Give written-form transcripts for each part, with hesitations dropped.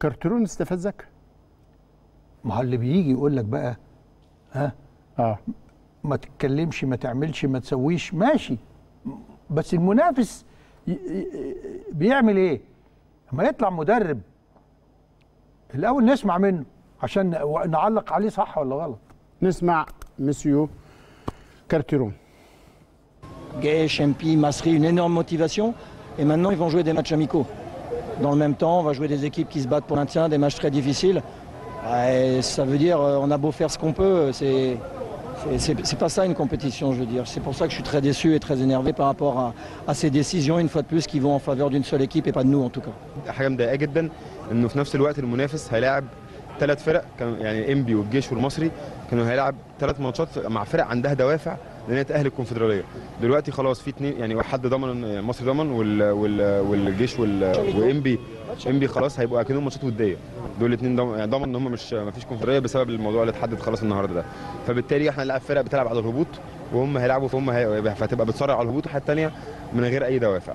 كارترون استفاد ذكاء. ما هو اللي بيجي يقول لك بقى ها ما تتكلمش، ما تعملش، ما تسويش، ماشي، بس المنافس بيعمل ايه؟ اما يطلع مدرب الاول نسمع منه عشان نعلق عليه صح ولا غلط. نسمع مسيو كارترون. Gaëch, Mpi, Masri, une énorme motivation. Et maintenant, ils vont jouer des matchs amicaux. Dans le même temps, on va jouer des équipes qui se battent pour le maintien, des matchs très difficiles. Et ça veut dire, on a beau faire ce qu'on peut, c'est pas ça une compétition, je veux dire. C'est pour ça que je suis très déçu et très énervé par rapport à ces décisions, une fois de plus, qui vont en faveur d'une seule équipe et pas de nous en tout cas. حاجة مضايقة جدا إنه في نفس الوقت المنافس هيلاعب ثلاث فرق، كانوا يعني إنبي والجيش والمصري كانوا هيلاعب ثلاث ماتشات مع فرق عندها دوافع. لأنها تأهل الكونفدرالية. دلوقتي خلاص في اتنين، يعني حد ضمن، مصر ضمن، والجيش وإنبي خلاص هيبقوا أكنهم ماتشات ودية. دول الاتنين ضمن إن هم مفيش كونفدرالية بسبب الموضوع اللي اتحدد خلاص النهارده ده. فبالتالي احنا هنلاعب فرق بتلعب على الهبوط وهم هيلعبوا، فهتبقى بتصارع على الهبوط والحاجة التانية من غير أي دوافع.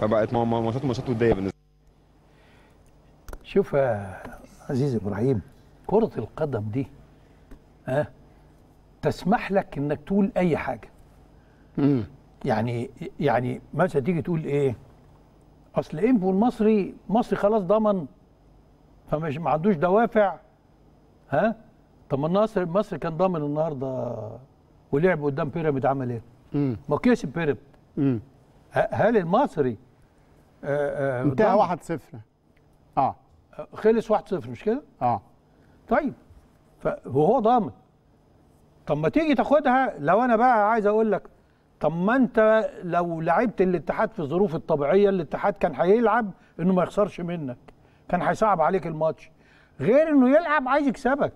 فبقت ماتشات ودية بالنسبة لي. شوف يا عزيزي إبراهيم، كرة القدم دي ها تسمح لك انك تقول اي حاجه. يعني مثلا تيجي تقول ايه؟ اصل انبو المصري، مصري خلاص ضمن فمش ما عندوش دوافع. ها؟ طب ما النصر، مصر كان ضامن النهارده ولعب قدام بيراميد، عمل ايه؟ ما كسب بيراميد. هل المصري انتهى 1-0؟ خلص 1-0 مش كده؟ طيب وهو ضامن. طب ما تيجي تاخدها. لو انا بقى عايز اقول لك، طب ما انت لو لعبت الاتحاد في الظروف الطبيعيه، الاتحاد كان هيلعب انه ما يخسرش منك، كان هيصعب عليك الماتش، غير انه يلعب عايز يكسبك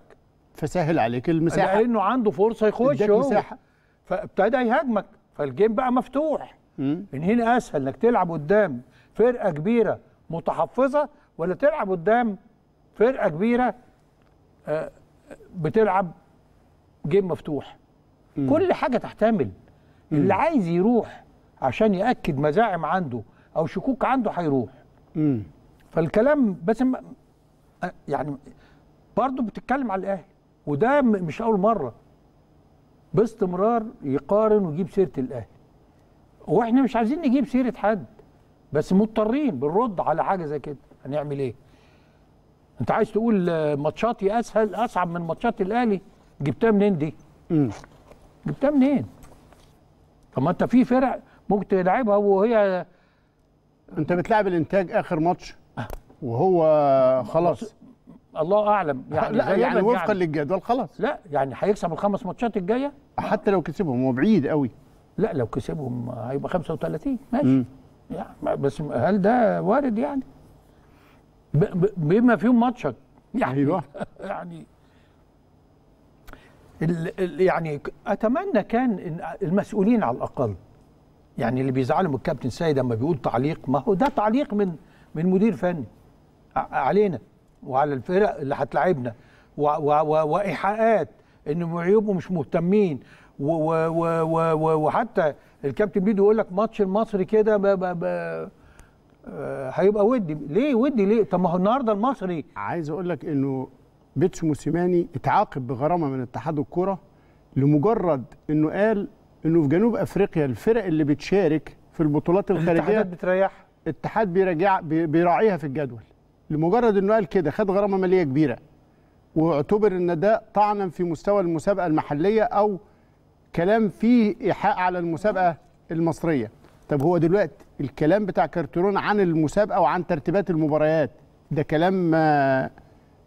فسهل عليك المساحه لانه عنده فرصه يخش هو، فابتدى يهاجمك، فالجيم بقى مفتوح. ان هنا اسهل انك تلعب قدام فرقه كبيره متحفظه ولا تلعب قدام فرقه كبيره بتلعب جيم مفتوح. كل حاجه تحتمل. اللي عايز يروح عشان ياكد مزاعم عنده او شكوك عنده هيروح. فالكلام بس يعني برضه بتتكلم على الاهلي، وده مش اول مره باستمرار يقارن ويجيب سيره الاهلي، واحنا مش عايزين نجيب سيره حد بس مضطرين، بنرد على حاجه زي كده. هنعمل ايه؟ انت عايز تقول ماتشاتي اسهل اصعب من ماتشات الاهلي، جبتها منين دي؟ جبتها منين؟ طب ما انت في فرق ممكن تلعبها وهي انت بتلعب الانتاج اخر ماتش وهو خلاص، الله اعلم يعني، لا يعني وفقا للجدول خلاص، لا يعني هيكسب الخمس ماتشات الجايه حتى لو كسبهم، هو بعيد قوي، لا لو كسبهم هيبقى 35 ماشي. يعني بس هل ده وارد يعني؟ بما فيهم ماتشك يعني، ايوه يعني يعني اتمنى كان المسؤولين على الاقل، يعني اللي بيزعلهم الكابتن سيد لما بيقول تعليق، ما هو ده تعليق من مدير فني علينا وعلى الفرق اللي هتلاعبنا، وايحاءات انهم يبقوا مش مهتمين، وحتى الكابتن بيدو يقول لك ماتش المصري كده هيبقى ودي، ليه ودي ليه؟ طب ما هو النهارده المصري، عايز اقول لك انه بيتسو موسيماني اتعاقب بغرامه من اتحاد الكوره لمجرد انه قال انه في جنوب افريقيا الفرق اللي بتشارك في البطولات الخارجيه الاتحادات بتريحها، الاتحاد بيراعيها في الجدول، لمجرد انه قال كده خد غرامه ماليه كبيره، واعتبر ان ده طعنا في مستوى المسابقه المحليه او كلام فيه ايحاء على المسابقه المصريه. طب هو دلوقتي الكلام بتاع كارترون عن المسابقه وعن ترتيبات المباريات ده كلام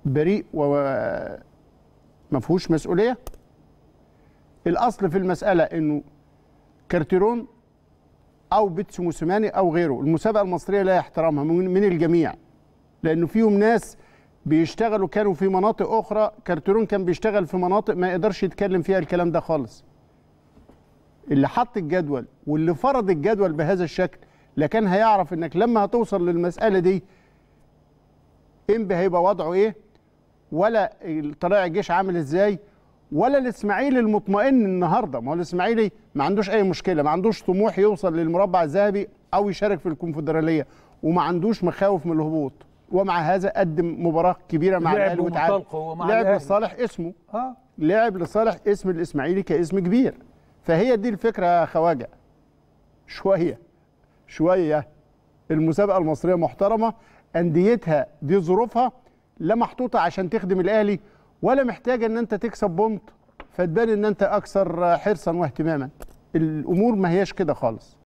بريء وما فيهوش مسؤوليه. الاصل في المساله انه كارترون او بيتسو موسيماني او غيره، المسابقه المصريه لا يحترمها من الجميع، لانه فيهم ناس بيشتغلوا كانوا في مناطق اخرى، كارترون كان بيشتغل في مناطق ما يقدرش يتكلم فيها الكلام ده خالص. اللي حط الجدول واللي فرض الجدول بهذا الشكل لكان هيعرف انك لما هتوصل للمساله دي انبي هيبقى وضعه ايه، ولا طلائع الجيش عامل ازاي، ولا الاسماعيلي المطمئن النهارده. ما هو الاسماعيلي ما عندوش اي مشكله، ما عندوش طموح يوصل للمربع الذهبي او يشارك في الكونفدراليه، وما عندوش مخاوف من الهبوط، ومع هذا قدم مباراه كبيره مع الاهلي وتعادل. لعب لصالح اسمه، لعب لصالح اسم الاسماعيلي كاسم كبير. فهي دي الفكره يا خواجه، شويه شويه المسابقه المصريه محترمه، انديتها دي ظروفها، لا محطوطه عشان تخدم الاهلي ولا محتاجه ان انت تكسب بونت فتبان ان انت اكثر حرصا واهتماما. الامور ما هياش كده خالص.